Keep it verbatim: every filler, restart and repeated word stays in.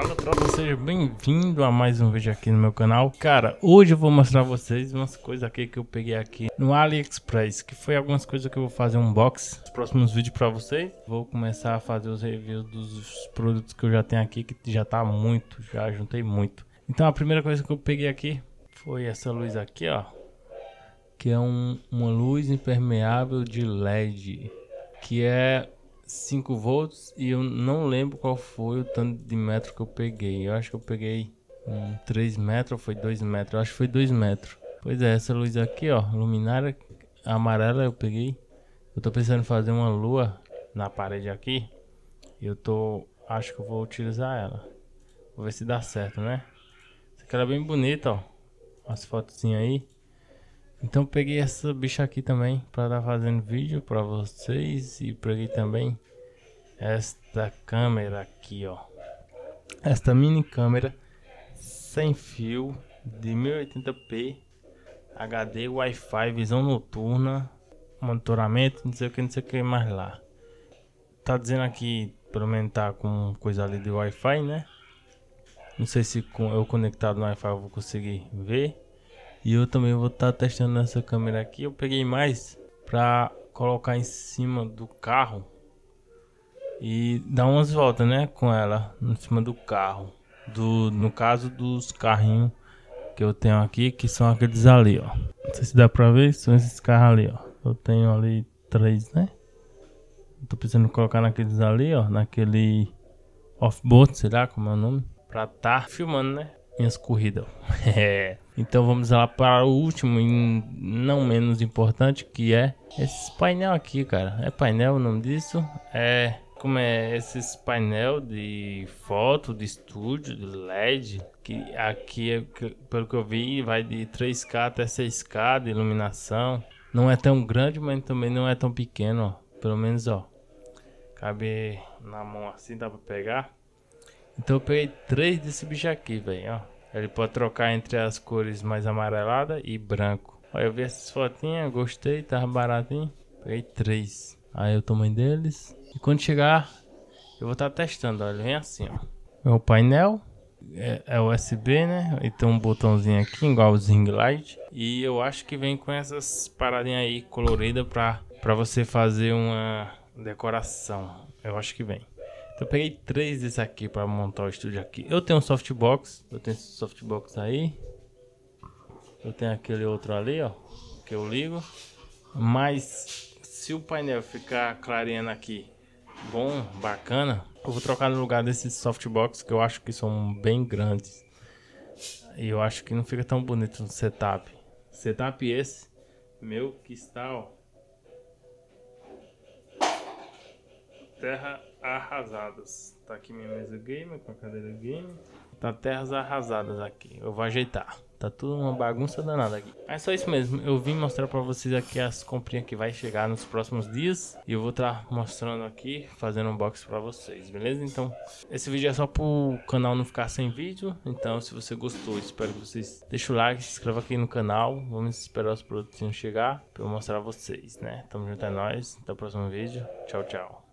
Fala tropa, seja bem-vindo a mais um vídeo aqui no meu canal. Cara, hoje eu vou mostrar a vocês umas coisas aqui que eu peguei aqui no AliExpress, que foi algumas coisas que eu vou fazer um unboxing nos próximos vídeos pra vocês. Vou começar a fazer os reviews dos produtos que eu já tenho aqui, que já tá muito, já juntei muito. Então a primeira coisa que eu peguei aqui foi essa luz aqui, ó, que é um, uma luz impermeável de L E D, que é cinco volts, e eu não lembro qual foi o tanto de metro que eu peguei. Eu acho que eu peguei um, três metros ou foi dois metros, eu acho que foi dois metros. Pois é, essa luz aqui, ó, luminária amarela eu peguei. Eu tô pensando em fazer uma lua na parede aqui, e eu tô, acho que eu vou utilizar ela. Vou ver se dá certo, né? Essa aqui é bem bonita, ó, as fotozinhas aí. Então peguei essa bicha aqui também para estar fazendo vídeo para vocês. E peguei também esta câmera aqui, ó, esta mini câmera sem fio de mil e oitenta p H D, Wi-Fi, visão noturna, monitoramento, não sei o que, não sei o que mais lá. Tá dizendo aqui, pelo menos tá com coisa ali de Wi-Fi, né? Não sei se com eu conectado no Wi-Fi eu vou conseguir ver. E eu também vou estar tá testando essa câmera aqui. Eu peguei mais para colocar em cima do carro e dar umas voltas, né, com ela em cima do carro, do, no caso dos carrinhos que eu tenho aqui, que são aqueles ali, ó. Não sei se dá para ver, são esses carros ali, ó. Eu tenho ali três, né? Tô pensando em colocar naqueles ali, ó, naquele off-board, sei lá como é o nome, para estar tá filmando, né, minhas corridas. Então vamos lá para o último e não menos importante, que é esse painel aqui, cara. É painel o nome disso? É, como é esses painel de foto, de estúdio, de L E D, que aqui, é, que, pelo que eu vi, vai de três K até seis K de iluminação. Não é tão grande, mas também não é tão pequeno, ó. Pelo menos, ó, cabe na mão assim, dá para pegar. Então eu peguei três desse bicho aqui, velho, ó. Ele pode trocar entre as cores mais amarelada e branco. Ó, eu vi essas fotinhas, gostei, tava baratinho. Peguei três. Aí o tamanho deles. E quando chegar, eu vou estar tá testando, ó. Ele vem assim, ó. É o painel. É, é U S B, né? E tem um botãozinho aqui, igual o Zing Light. E eu acho que vem com essas paradinhas aí coloridas pra, pra você fazer uma decoração. Eu acho que vem. Então eu peguei três desses aqui para montar o estúdio aqui. Eu tenho um softbox, eu tenho esse softbox aí. Eu tenho aquele outro ali, ó, que eu ligo. Mas se o painel ficar clareando aqui, bom, bacana, eu vou trocar no lugar desses softbox, que eu acho que são bem grandes. E eu acho que não fica tão bonito no setup. Setup esse meu que está, ó, terra arrasadas. Tá aqui minha mesa gamer com a cadeira gamer. Tá terras arrasadas aqui. Eu vou ajeitar. Tá tudo uma bagunça danada aqui. Mas só isso mesmo. Eu vim mostrar pra vocês aqui as comprinhas que vai chegar nos próximos dias. E eu vou estar mostrando aqui, fazendo um box pra vocês, beleza? Então, esse vídeo é só pro canal não ficar sem vídeo. Então, se você gostou, espero que vocês deixem o like, se inscreva aqui no canal. Vamos esperar os produtos chegar pra eu mostrar a vocês, né? Tamo junto, é nóis. Até o próximo vídeo. Tchau, tchau.